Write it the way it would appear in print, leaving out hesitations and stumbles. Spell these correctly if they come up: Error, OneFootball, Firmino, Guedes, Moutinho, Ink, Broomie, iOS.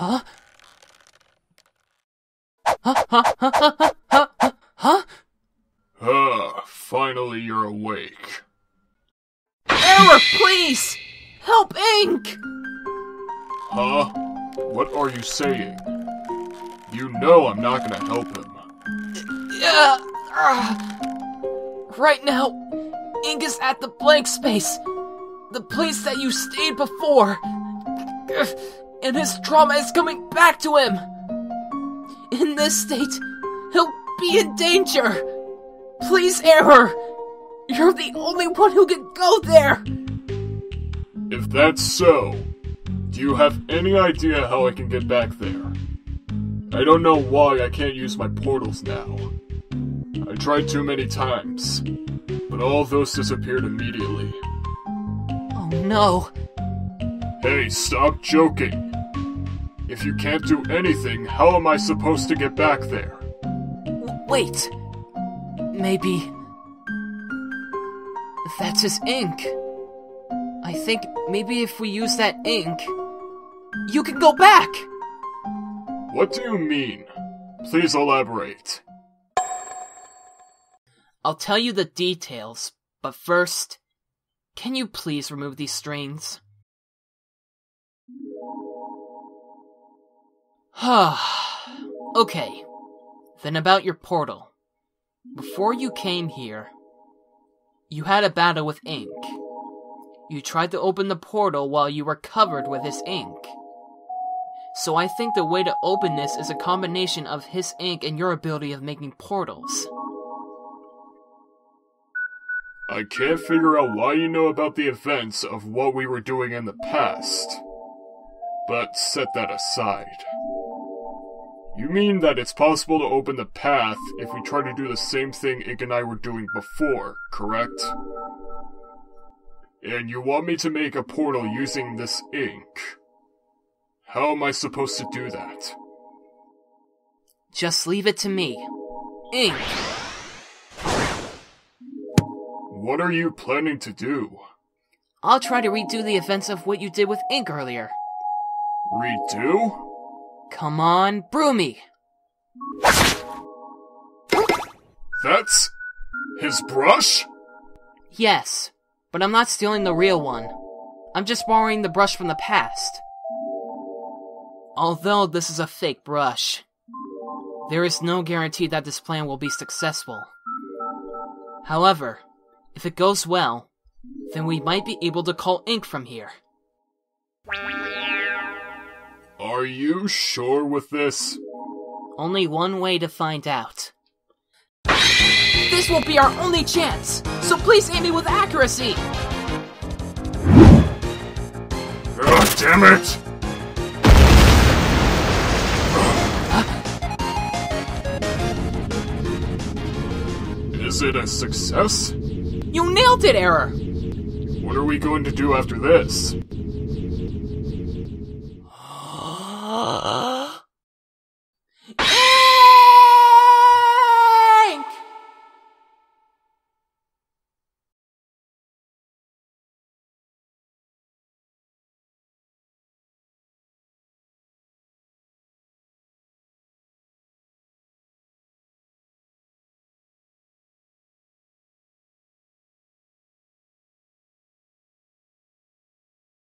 Huh? Huh? Huh? Huh? Huh? Huh? Huh? Huh? Finally you're awake. Error, please! Help Ink! Huh? What are you saying? You know I'm not gonna help him. Yeah. Right now, Ink is at the blank space. The place that you stayed before. And his trauma is coming back to him. In this state, he'll be in danger. Please, Error. You're the only one who can go there. If that's so, do you have any idea how I can get back there? I don't know why I can't use my portals now. I tried too many times, but all of those disappeared immediately. Oh no. Hey, stop joking! If you can't do anything, how am I supposed to get back there? Wait. Maybe... that's his ink. I think maybe if we use that ink, you can go back! What do you mean? Please elaborate. I'll tell you the details, but first, can you please remove these strings? Okay, then about your portal. Before you came here, you had a battle with Ink. You tried to open the portal while you were covered with his ink. So I think the way to open this is a combination of his ink and your ability of making portals. I can't figure out why you know about the events of what we were doing in the past. But set that aside. You mean that it's possible to open the path if we try to do the same thing Ink and I were doing before, correct? And you want me to make a portal using this ink. How am I supposed to do that? Just leave it to me. Ink! What are you planning to do? I'll try to redo the events of what you did with Ink earlier. Redo? Come on, Broomie! That's... his brush? Yes, but I'm not stealing the real one. I'm just borrowing the brush from the past. Although this is a fake brush, there is no guarantee that this plan will be successful. However, if it goes well, then we might be able to call Ink from here. Are you sure with this? Only one way to find out. This will be our only chance, so please aim me with accuracy! Oh, damn it! Is it a success? You nailed it, Error! What are we going to do after this?